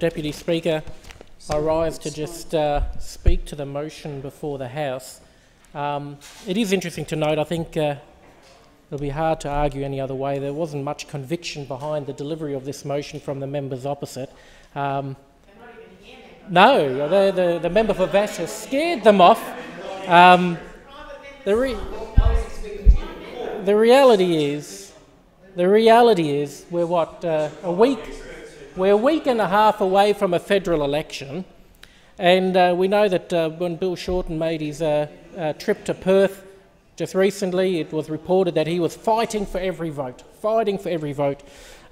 Deputy Speaker, I rise to just speak to the motion before the House. It is interesting to note, I think it'll be hard to argue any other way, there wasn't much conviction behind the delivery of this motion from the members opposite. No, the member for Vass has scared them off. The reality is, we're what, a week and a half away from a federal election, and we know that when Bill Shorten made his trip to Perth just recently, it was reported that he was fighting for every vote.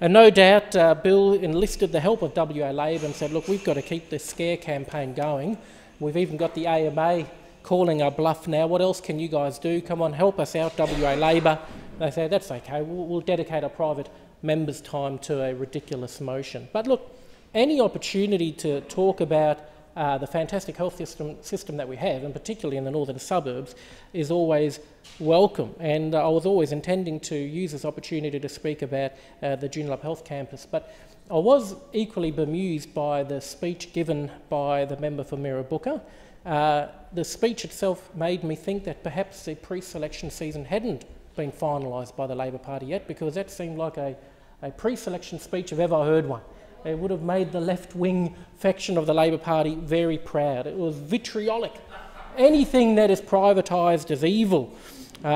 And no doubt Bill enlisted the help of WA Labor and said, look, we've got to keep this scare campaign going. We've even got the AMA calling our bluff now. What else can you guys do? Come on, help us out, WA Labor. They say, that's okay, we'll dedicate our private members' time to a ridiculous motion. But look, any opportunity to talk about the fantastic health system that we have, and particularly in the northern suburbs, is always welcome. And I was always intending to use this opportunity to speak about the Joondalup Health Campus, but I was equally bemused by the speech given by the member for Mirrabooka. The speech itself made me think that perhaps the pre-selection season hadn't been finalised by the Labor Party yet, because that seemed like a pre-selection speech if ever I heard one. It would have made the left-wing faction of the Labor Party very proud. It was vitriolic. Anything that is privatised is evil. We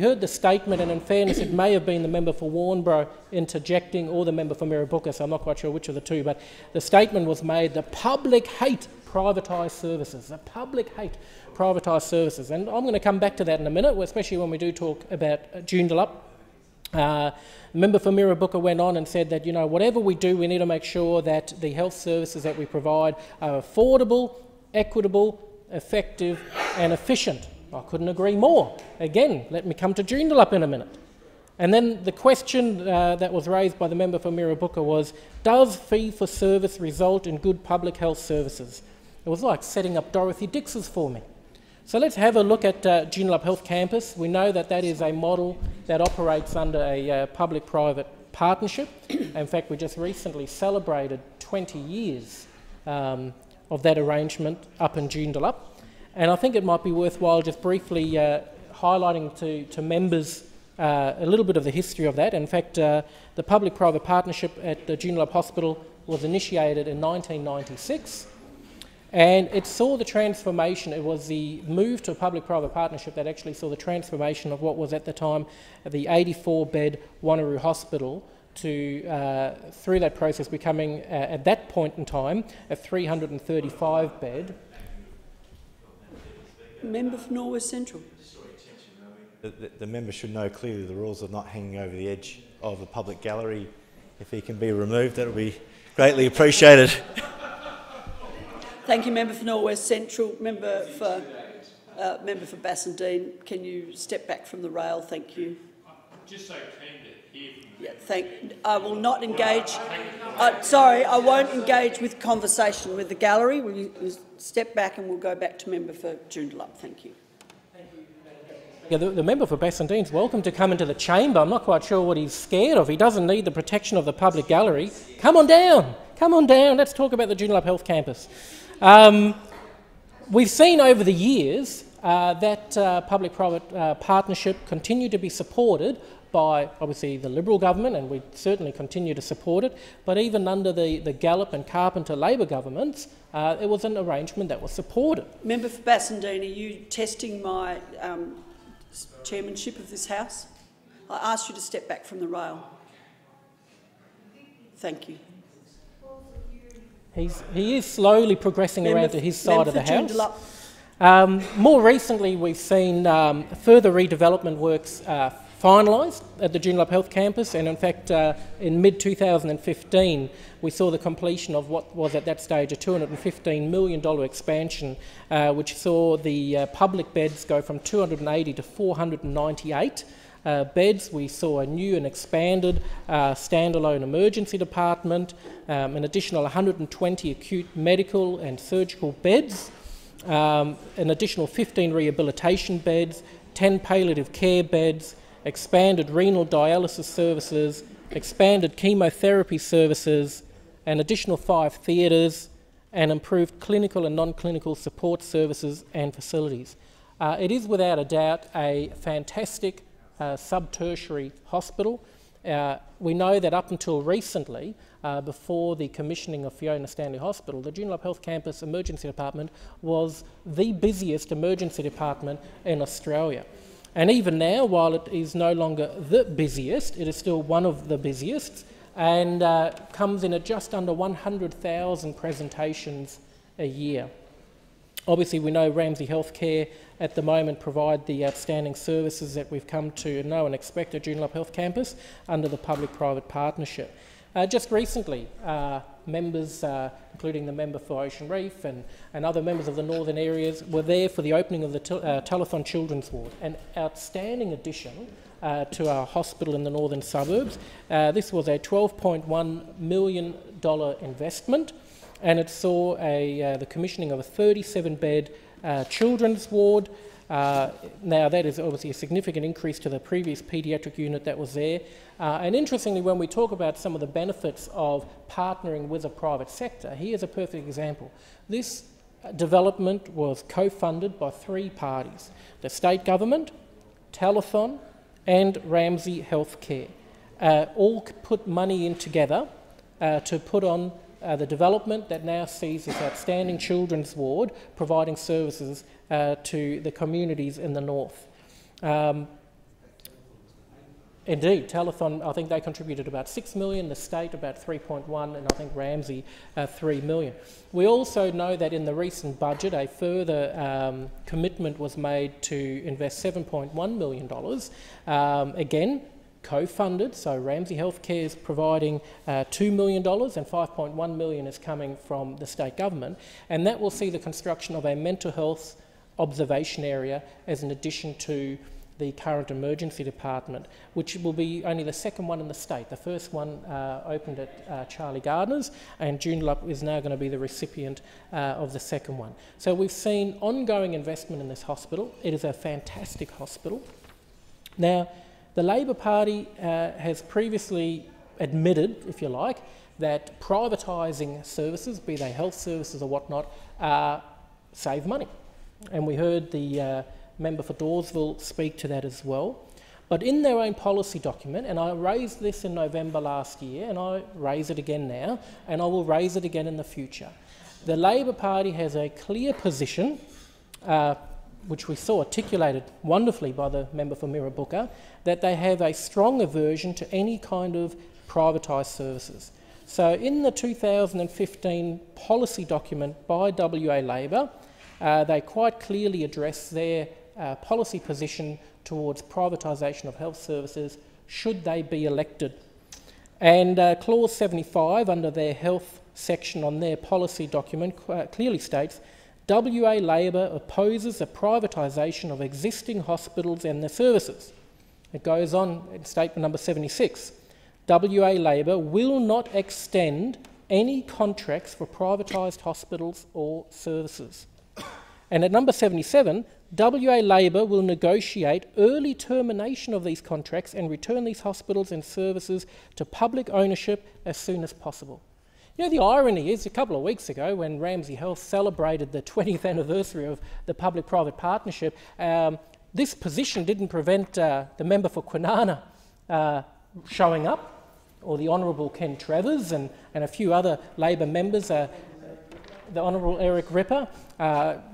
heard the statement, and in fairness it may have been the member for Warnbro interjecting or the member for Mirrabooka, so I'm not quite sure which of the two, but the statement was made, the public hate privatised services, the public hate privatised services. And I'm going to come back to that in a minute, especially when we do talk about Joondalup. Member for Mirrabooka went on and said that, you know, whatever we do, we need to make sure that the health services that we provide are affordable, equitable, effective and efficient. I couldn't agree more. Again, let me come to Joondalup in a minute. And then the question that was raised by the member for Mirrabooka was, does fee-for-service result in good public health services? It was like setting up Dorothy Dix's for me. So let's have a look at Joondalup Health Campus. We know that that is a model that operates under a public-private partnership. In fact, we just recently celebrated 20 years of that arrangement up in Joondalup. And I think it might be worthwhile just briefly highlighting to members a little bit of the history of that. In fact, the public-private partnership at the Joondalup Hospital was initiated in 1996. And it saw the transformation, it was the move to a public-private partnership that actually saw the transformation of what was at the time the 84-bed Wanneroo Hospital to, through that process, becoming, at that point in time, a 335-bed. Member for Norwest Central. The member should know clearly the rules of not hanging over the edge of a public gallery. If he can be removed, that will be greatly appreciated. Thank you, Member for Norwest Central. Member for Bassendean, can you step back from the rail? Thank you. I'm just so keen to hear from you. Yeah, I will not engage. Sorry, I won't engage with conversation with the gallery. Will you step back and we'll go back to Member for Joondalup. Thank you. Yeah, the member for Bassendean's welcome to come into the chamber. I'm not quite sure what he's scared of. He doesn't need the protection of the public gallery. Come on down. Come on down. Let's talk about the Joondalup Health Campus. We've seen over the years that public-private partnership continue to be supported by, obviously, the Liberal government, and we certainly continue to support it, but even under the Gallup and Carpenter Labor governments, it was an arrangement that was supported. Member for Bassendean, are you testing my chairmanship of this House? I asked you to step back from the rail. Thank you. He is slowly progressing around to his side of the House. More recently, we've seen further redevelopment works finalised at the Joondalup Health Campus, and in fact, in mid-2015, we saw the completion of what was at that stage a $215 million expansion, which saw the public beds go from 280 to 498. Beds. We saw a new and expanded standalone emergency department, an additional 120 acute medical and surgical beds, an additional 15 rehabilitation beds, 10 palliative care beds, expanded renal dialysis services, expanded chemotherapy services, an additional 5 theatres, and improved clinical and non-clinical support services and facilities. It is without a doubt a fantastic sub-tertiary hospital. We know that up until recently, before the commissioning of Fiona Stanley Hospital, the Joondalup Health Campus Emergency Department was the busiest emergency department in Australia. And even now, while it is no longer the busiest, it is still one of the busiest, and comes in at just under 100,000 presentations a year. Obviously, we know Ramsay Health Care at the moment provide the outstanding services that we've come to know and expect at Joondalup Health Campus under the public-private partnership. Just recently, members, including the member for Ocean Reef and other members of the northern areas, were there for the opening of the Telethon Children's Ward, an outstanding addition to our hospital in the northern suburbs. This was a $12.1 million investment, and it saw the commissioning of a 37-bed children's ward. Now, that is obviously a significant increase to the previous paediatric unit that was there. And interestingly, when we talk about some of the benefits of partnering with the private sector, here's a perfect example. This development was co-funded by 3 parties: the state government, Telethon, and Ramsay Health Care. All put money in together to put on the development that now sees this outstanding children's ward providing services to the communities in the north. Indeed, Telethon, I think they contributed about $6 million, the state about $3.1 million, and I think Ramsay $3 million. We also know that in the recent budget a further commitment was made to invest $7.1 million, again co-funded, so Ramsay Health Care is providing $2 million and $5.1 million is coming from the state government, and that will see the construction of a mental health observation area as an addition to the current emergency department, which will be only the second one in the state. The first one opened at Charlie Gardner's, and Joondalup is now going to be the recipient of the second one. So we've seen ongoing investment in this hospital. It is a fantastic hospital. Now, the Labor Party has previously admitted, if you like, that privatising services, be they health services or whatnot, save money. And we heard the member for Dawesville speak to that as well. But in their own policy document, and I raised this in November last year, and I raise it again now, and I will raise it again in the future, the Labor Party has a clear position, which we saw articulated wonderfully by the member for Mirrabooka, that they have a strong aversion to any kind of privatised services. So in the 2015 policy document by WA Labor, they quite clearly address their policy position towards privatisation of health services should they be elected. And clause 75 under their health section on their policy document clearly states, WA Labor opposes the privatisation of existing hospitals and their services. It goes on in statement number 76, WA Labor will not extend any contracts for privatised hospitals or services. And at number 77, WA Labor will negotiate early termination of these contracts and return these hospitals and services to public ownership as soon as possible. You know, the irony is, a couple of weeks ago when Ramsay Health celebrated the 20th anniversary of the public-private partnership, this position didn't prevent the member for Kwinana showing up, or the Honourable Ken Travers and a few other Labor members, the Honourable Eric Ripper.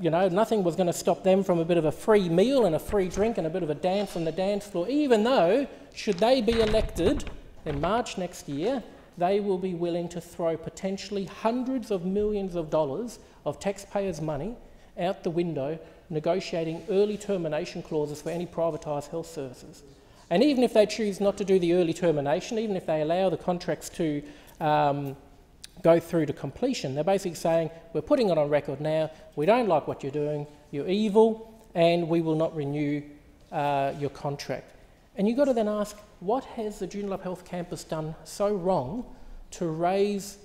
You know, nothing was going to stop them from a bit of a free meal and a free drink and a bit of a dance on the dance floor, even though, should they be elected in March next year, they will be willing to throw potentially hundreds of millions of dollars of taxpayers' money out the window negotiating early termination clauses for any privatised health services. And even if they choose not to do the early termination, even if they allow the contracts to go through to completion, they're basically saying, we're putting it on record now, we don't like what you're doing, you're evil, and we will not renew your contract. And you've got to then ask, what has the Joondalup Health Campus done so wrong to raise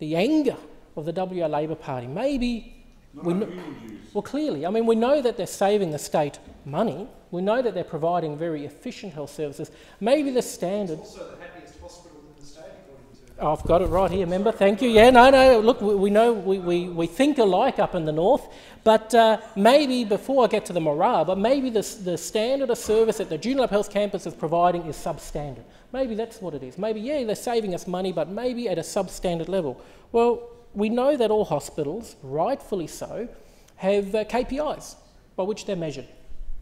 the anger of the WA Labor Party? Maybe... Well, clearly. I mean, we know that they're saving the state money. We know that they're providing very efficient health services. Maybe the standard... It's also the happiest hospital in the state, according to... I've got it right here, member. Thank you. Yeah, no, look, we know we think alike up in the north, but maybe before I get to the morale, but maybe the standard of service that the Joondalup Health Campus is providing is substandard. Maybe that's what it is. Maybe, yeah, they're saving us money, but maybe at a substandard level. Well, we know that all hospitals, rightfully so, have KPIs by which they're measured.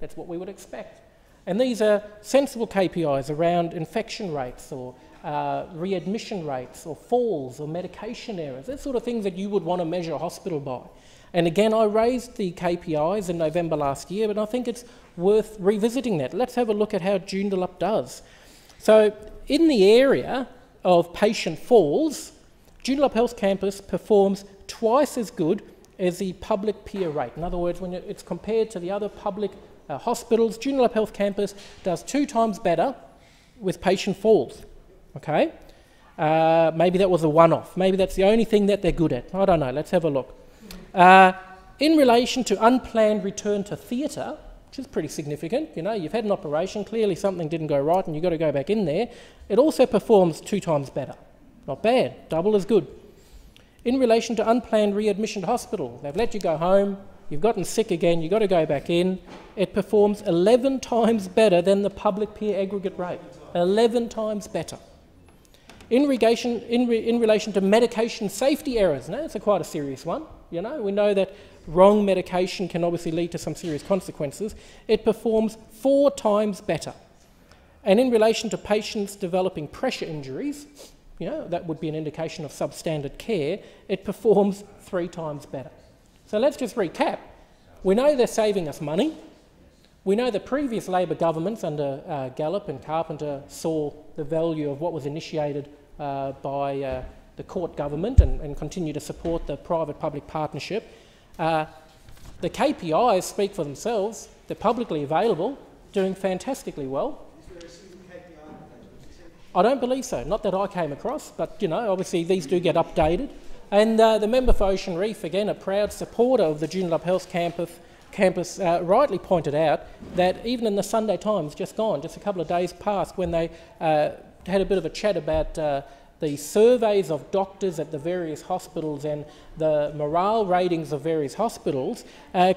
That's what we would expect. And these are sensible KPIs around infection rates or readmission rates or falls or medication errors, that sort of things that you would want to measure a hospital by. And again, I raised the KPIs in November last year, but I think it's worth revisiting that. Let's have a look at how Joondalup does. So in the area of patient falls, Joondalup Health Campus performs twice as good as the public peer rate. In other words, when it's compared to the other public hospitals, Joondalup Health Campus does 2 times better with patient falls. Okay, maybe that was a one-off. Maybe that's the only thing that they're good at. I don't know. Let's have a look. In relation to unplanned return to theatre, which is pretty significant. You know, you've had an operation. Clearly something didn't go right and you've got to go back in there. It also performs 2 times better. Not bad. Double as good. In relation to unplanned readmission to hospital, they've let you go home. You've gotten sick again. You've got to go back in. It performs 11 times better than the public peer aggregate rate. 11 times better. In relation to medication safety errors, now it's quite a serious one. You know, we know that wrong medication can obviously lead to some serious consequences. It performs 4 times better. And in relation to patients developing pressure injuries, you know, that would be an indication of substandard care, it performs 3 times better. So let's just recap. We know they're saving us money. We know the previous Labor governments under Gallup and Carpenter saw the value of what was initiated by the Court government and continue to support the private-public partnership. The KPIs speak for themselves. They're publicly available, doing fantastically well. Is there a single KPI? I don't believe so. Not that I came across, but you know, obviously these do get updated. And the member for Ocean Reef, again, a proud supporter of the Joondalup Health Campus rightly pointed out that even in the Sunday Times just gone, just a couple of days past, when they had a bit of a chat about the surveys of doctors at the various hospitals and the morale ratings of various hospitals,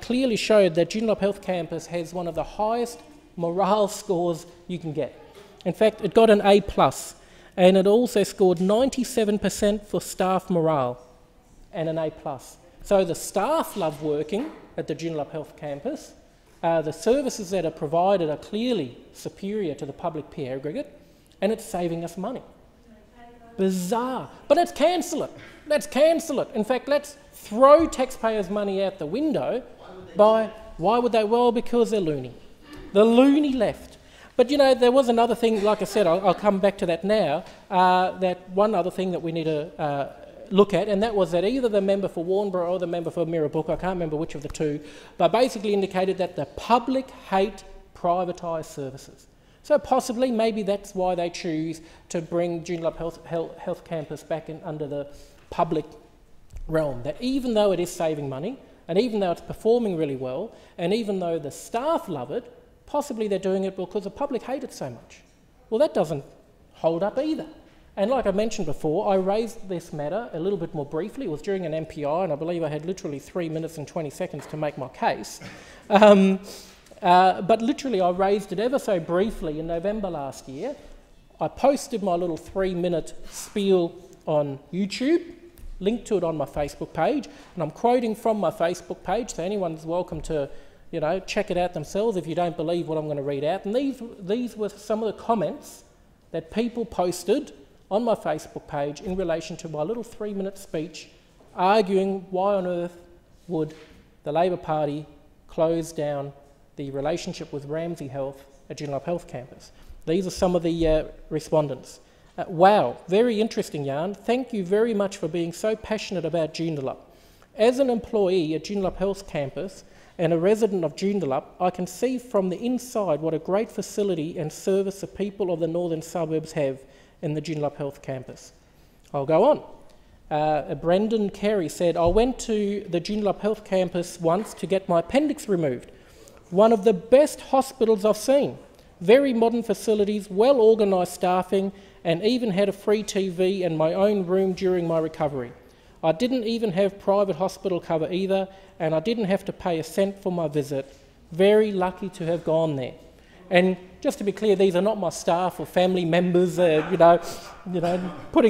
clearly showed that Joondalup Health Campus has one of the highest morale scores you can get. In fact, it got an A+, and it also scored 97% for staff morale and an A+. So the staff love working at the Joondalup Health Campus. The services that are provided are clearly superior to the public peer aggregate, and it's saving us money. Bizarre. But let's cancel it. Let's cancel it. In fact, let's throw taxpayers' money out the window by... Why would they? Well, because they're loony. The loony left. But, you know, there was another thing, like I said, I'll come back to that now, that one other thing that we need to... look at, and that was that either the member for Warnborough or the member for Mirrabooka, I can't remember which of the two, but basically indicated that the public hate privatised services. So possibly, maybe that's why they choose to bring Joondalup Health Campus back in under the public realm, that even though it is saving money, and even though it's performing really well, and even though the staff love it, possibly they're doing it because the public hate it so much. Well, that doesn't hold up either. And like I mentioned before, I raised this matter a little bit more briefly. It was during an MPI, and I believe I had literally 3 minutes and 20 seconds to make my case. But literally, I raised it ever so briefly in November last year. I posted my little 3-minute spiel on YouTube, linked to it on my Facebook page, and I'm quoting from my Facebook page, so anyone's welcome to, you know, check it out themselves if you don't believe what I'm going to read out. And these were some of the comments that people posted on my Facebook page in relation to my little 3-minute speech arguing why on earth would the Labor Party close down the relationship with Ramsay Health at Joondalup Health Campus. These are some of the respondents. Wow, very interesting, Jan. Thank you very much for being so passionate about Joondalup. As an employee at Joondalup Health Campus and a resident of Joondalup, I can see from the inside what a great facility and service the people of the northern suburbs have in the Joondalup Health Campus. I'll go on. Brendan Carey said, I went to the Joondalup Health Campus once to get my appendix removed. One of the best hospitals I've seen. Very modern facilities, well organised staffing, and even had a free TV and my own room during my recovery. I didn't even have private hospital cover either, and I didn't have to pay a cent for my visit. Very lucky to have gone there. And just to be clear, these are not my staff or family members, putting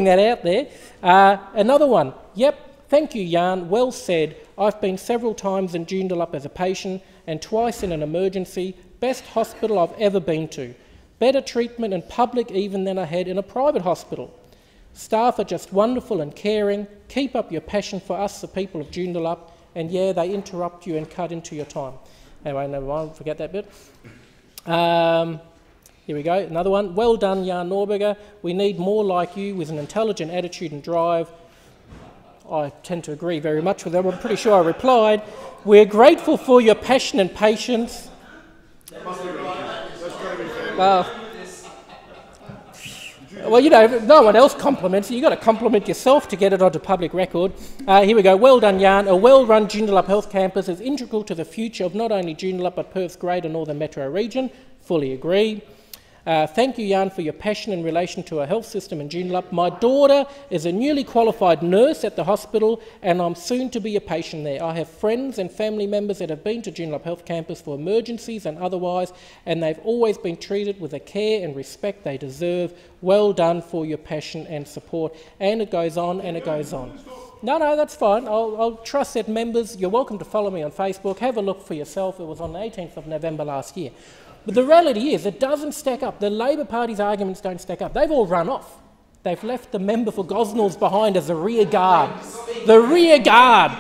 that out there. Another one. Yep, thank you, Jan. Well said. I've been several times in Joondalup as a patient and twice in an emergency. Best hospital I've ever been to. Better treatment in public even than I had in a private hospital. Staff are just wonderful and caring. Keep up your passion for us, the people of Joondalup. And yeah, they interrupt you and cut into your time. Anyway, never mind, forget that bit. Here we go, another one. Well done, Jan Norberger. We need more like you with an intelligent attitude and drive. I tend to agree very much with that. I'm pretty sure I replied. We're grateful for your passion and patience. Well, you know, no one else compliments you. You've got to compliment yourself to get it onto public record. Here we go. Well done, Jan. A well-run Joondalup Health Campus is integral to the future of not only Joondalup but Perth's greater northern metro region. Fully agree. Thank you, Jan, for your passion in relation to our health system in Joondalup. My daughter is a newly qualified nurse at the hospital and I'm soon to be a patient there. I have friends and family members that have been to Joondalup Health Campus for emergencies and otherwise, and they've always been treated with the care and respect they deserve. Well done for your passion and support. And it goes on and it goes on. No, that's fine. I'll trust that members, you're welcome to follow me on Facebook. Have a look for yourself. It was on the 18th of November last year. But the reality is it doesn't stack up. The Labor Party's arguments don't stack up. They've all run off. They've left the member for Gosnells behind as a rear guard. The rear guard.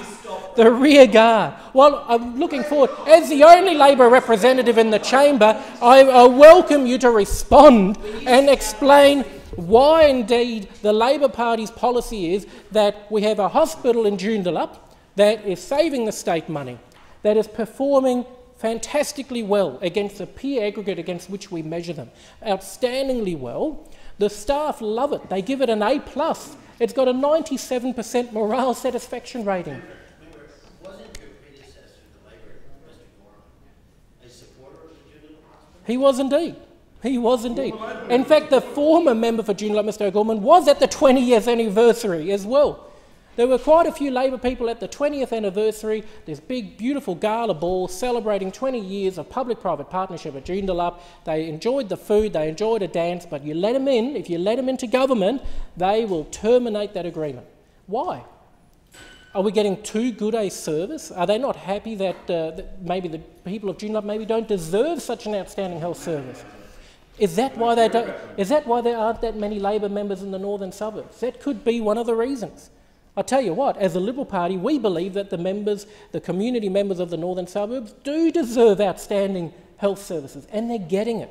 The rear guard. Well, I'm looking forward. As the only Labor representative in the chamber, I welcome you to respond and explain why indeed the Labor Party's policy is that we have a hospital in Joondalup that is saving the state money, that is performing fantastically well against the peer aggregate against which we measure them. Outstandingly well. The staff love it. They give it an A+. It's got a 97% morale satisfaction rating. Wasn't your predecessor, the Labor, Mr. Gorham, a supporter of the Joondalup Hospital? He was indeed. He was indeed. In fact, the former member for Joondalup, Mr. Goldman, was at the 20th anniversary as well. There were quite a few Labor people at the 20th anniversary, this big, beautiful gala ball celebrating 20 years of public-private partnership at Joondalup. They enjoyed the food, they enjoyed a dance, but you let them in, if you let them into government, they will terminate that agreement. Why? Are we getting too good a service? Are they not happy that, maybe the people of Joondalup maybe don't deserve such an outstanding health service? Is that why they don't, is that why there aren't that many Labor members in the northern suburbs? That could be one of the reasons. I tell you what, as a Liberal Party, we believe that the members, the community members of the northern suburbs do deserve outstanding health services, and they're getting it.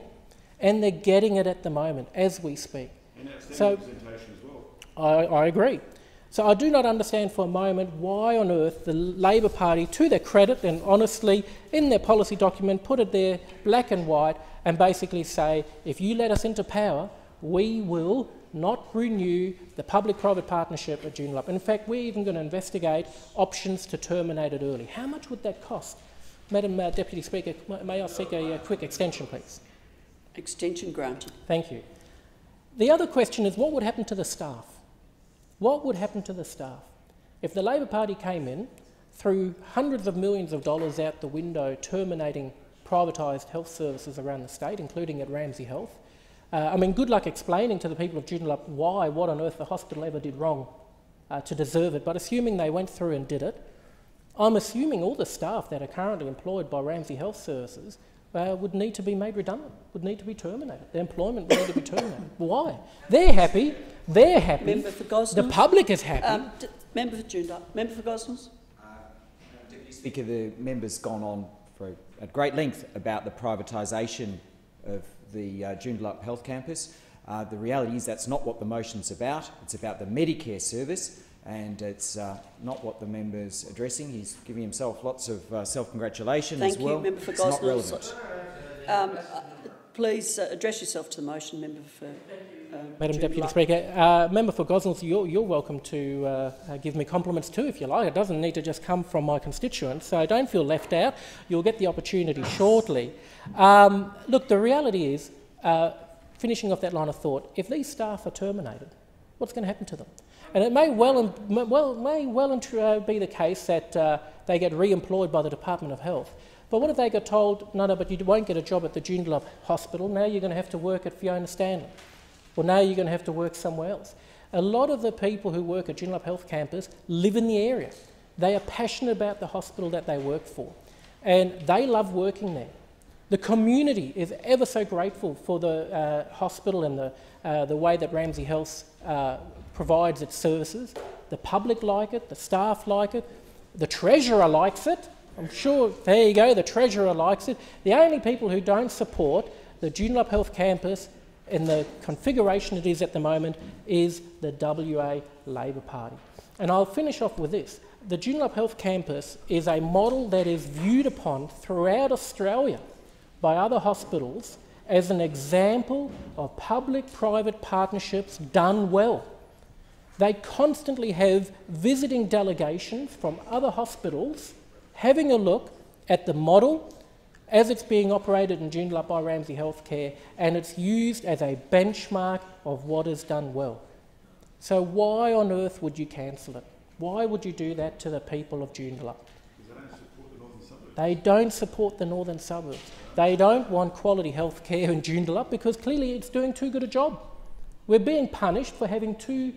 And they're getting it at the moment, as we speak. And outstanding representation as well. I agree. So I do not understand for a moment why on earth the Labor Party, to their credit and honestly, in their policy document, put it there black and white and basically say, if you let us into power, we will not renew the public-private partnership at Joondalup. In fact, we're even going to investigate options to terminate it early. How much would that cost? Madam Deputy Speaker, may I seek a quick extension, please? Extension granted. Thank you. The other question is, what would happen to the staff? What would happen to the staff? If the Labor Party came in, threw hundreds of millions of dollars out the window terminating privatised health services around the state, including at Ramsay Health, I mean, good luck explaining to the people of Joondalup why, what on earth the hospital ever did wrong to deserve it, but assuming they went through and did it, I'm assuming all the staff that are currently employed by Ramsay Health Services would need to be made redundant, would need to be terminated. Their employment would need to be terminated. Why? They're happy. They're happy. Member for Gosnells. The public is happy. Member for Joondalup. Member for Gosnells. Deputy Speaker, the member's gone on for at great length about the privatisation of the Joondalup Health Campus. The reality is that's not what the motion's about. It's about the Medicare service, and it's not what the member's addressing. He's giving himself lots of self-congratulation as well. Thank you, Member for Gosnells. It's not relevant. Please address yourself to the motion, Member for Madam Joondalup. Deputy Speaker, Member for Gosnells, you're welcome to give me compliments too, if you like. It doesn't need to just come from my constituents, so don't feel left out. You'll get the opportunity shortly. Look, the reality is finishing off that line of thought, if these staff are terminated, what's going to happen to them? And it may well be the case that they get re-employed by the Department of Health. But what if they got told, no, but you won't get a job at the Joondalup Hospital, now you're going to have to work at Fiona Stanley, or now you're going to have to work somewhere else. A lot of the people who work at Joondalup Health Campus live in the area. They are passionate about the hospital that they work for, and they love working there. The community is ever so grateful for the hospital and the way that Ramsay Health provides its services. The public like it, the staff like it, the treasurer likes it. I'm sure, there you go, the treasurer likes it. The only people who don't support the Joondalup Health Campus in the configuration it is at the moment is the WA Labor Party. And I'll finish off with this. The Joondalup Health Campus is a model that is viewed upon throughout Australia by other hospitals as an example of public-private partnerships done well. They constantly have visiting delegations from other hospitals having a look at the model as it's being operated in Joondalup by Ramsay Health Care, and it's used as a benchmark of what is done well. So why on earth would you cancel it? Why would you do that to the people of Joondalup? They don't support the northern suburbs. They don't want quality health care in Joondalup because clearly it's doing too good a job. We're being punished for having too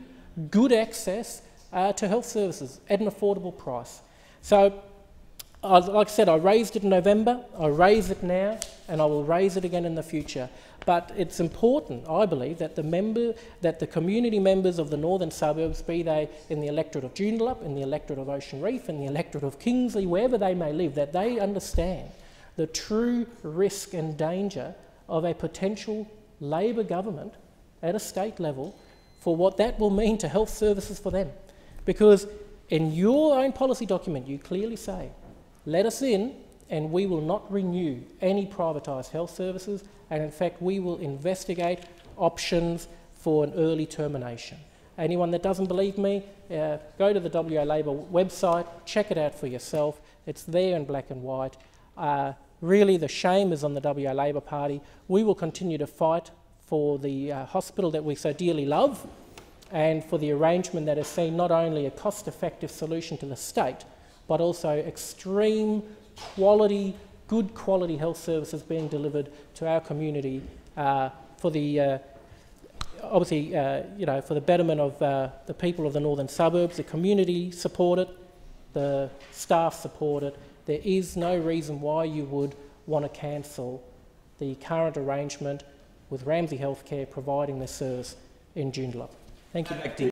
good access to health services at an affordable price. So, like I said, I raised it in November, I raise it now, and I will raise it again in the future. But it's important, I believe, that the community members of the northern suburbs, be they in the electorate of Joondalup, in the electorate of Ocean Reef, in the electorate of Kingsley, wherever they may live, that they understand the true risk and danger of a potential Labor government at a state level for what that will mean to health services for them. Because in your own policy document, you clearly say, let us in and we will not renew any privatised health services, and in fact we will investigate options for an early termination. Anyone that doesn't believe me, go to the WA Labor website, check it out for yourself. It's there in black and white. Really the shame is on the WA Labor Party. We will continue to fight for the hospital that we so dearly love and for the arrangement that has seen not only a cost-effective solution to the state but also extreme quality, good quality health services being delivered to our community for the obviously you know, for the betterment of the people of the northern suburbs. The community support it, the staff support it. There is no reason why you would want to cancel the current arrangement with Ramsay Health Care providing this service in Joondalup. Thank you.